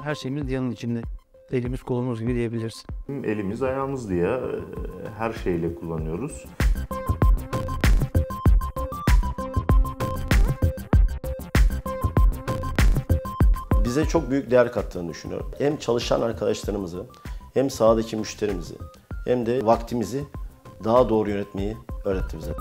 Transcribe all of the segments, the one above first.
hemen her şeyimiz DİA'nın içinde. Elimiz kolumuz gibi diyebiliriz. Elimiz ayağımız diye her şeyle kullanıyoruz. Bize çok büyük değer kattığını düşünüyorum. Hem çalışan arkadaşlarımızı, hem sahadaki müşterimizi, hem de vaktimizi daha doğru yönetmeyi öğretti bize.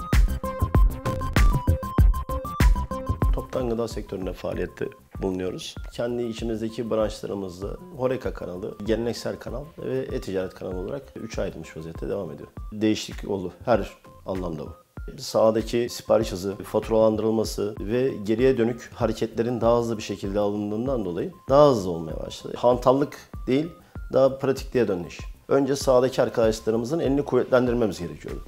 Toptan gıda sektöründe faaliyette bulunuyoruz. Kendi içimizdeki branşlarımızda HoReCa kanalı, geleneksel kanal ve e-ticaret kanalı olarak 3'e ayrılmış vaziyette devam ediyor. Değişiklik oldu her anlamda bu. Sahadaki sipariş hızı, faturalandırılması ve geriye dönük hareketlerin daha hızlı bir şekilde alındığından dolayı daha hızlı olmaya başladı. Hantallık değil, daha pratikliğe döndü iş. Önce sahadaki arkadaşlarımızın elini kuvvetlendirmemiz gerekiyordu.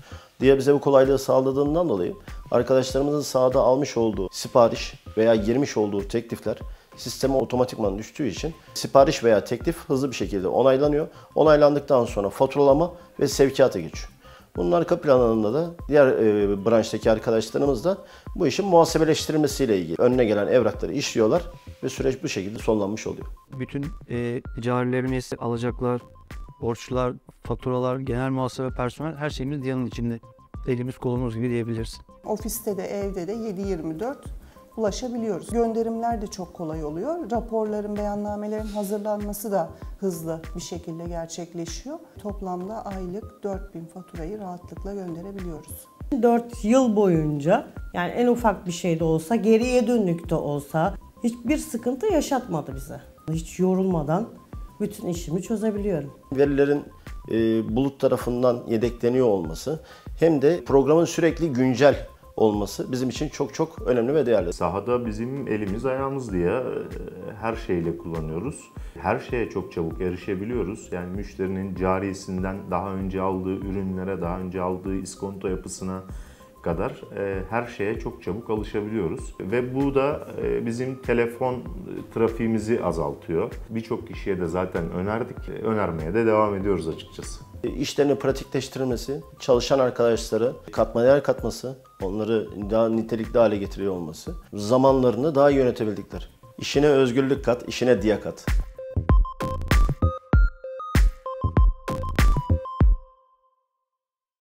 DİA bize bu kolaylığı sağladığından dolayı arkadaşlarımızın sahada almış olduğu sipariş veya girmiş olduğu teklifler sisteme otomatikman düştüğü için sipariş veya teklif hızlı bir şekilde onaylanıyor. Onaylandıktan sonra faturalama ve sevkiyata geçiyor. Bunun arka planında da diğer branştaki arkadaşlarımız da bu işin muhasebeleştirilmesiyle ilgili önüne gelen evrakları işliyorlar ve süreç bu şekilde sonlanmış oluyor. Bütün ticarilerimiz, alacaklar, borçlar, faturalar, genel muhasebe, personel her şeyimiz DİA'nın içinde. Elimiz kolumuz gibi diyebiliriz. Ofiste de evde de 7/24 ulaşabiliyoruz. Gönderimler de çok kolay oluyor. Raporların, beyannamelerin hazırlanması da hızlı bir şekilde gerçekleşiyor. Toplamda aylık 4000 faturayı rahatlıkla gönderebiliyoruz. 4 yıl boyunca yani en ufak bir şey de olsa, geriye dönük de olsa hiçbir sıkıntı yaşatmadı bize. Hiç yorulmadan bütün işimi çözebiliyorum. Verilerin bulut tarafından yedekleniyor olması hem de programın sürekli güncel olması bizim için çok çok önemli ve değerli. Sahada bizim elimiz ayağımız diye her şeyle kullanıyoruz. Her şeye çok çabuk erişebiliyoruz. Yani müşterinin cariyesinden daha önce aldığı ürünlere, daha önce aldığı iskonto yapısına kadar her şeye çok çabuk alışabiliyoruz. Ve bu da bizim telefon trafiğimizi azaltıyor. Birçok kişiye de zaten önerdik. Önermeye de devam ediyoruz açıkçası. İşlerini pratikleştirilmesi, çalışan arkadaşları katma değer katması, onları daha nitelikli hale getiriyor olması, zamanlarını daha iyi yönetebildikleri. İşine özgürlük kat, işine DİA kat.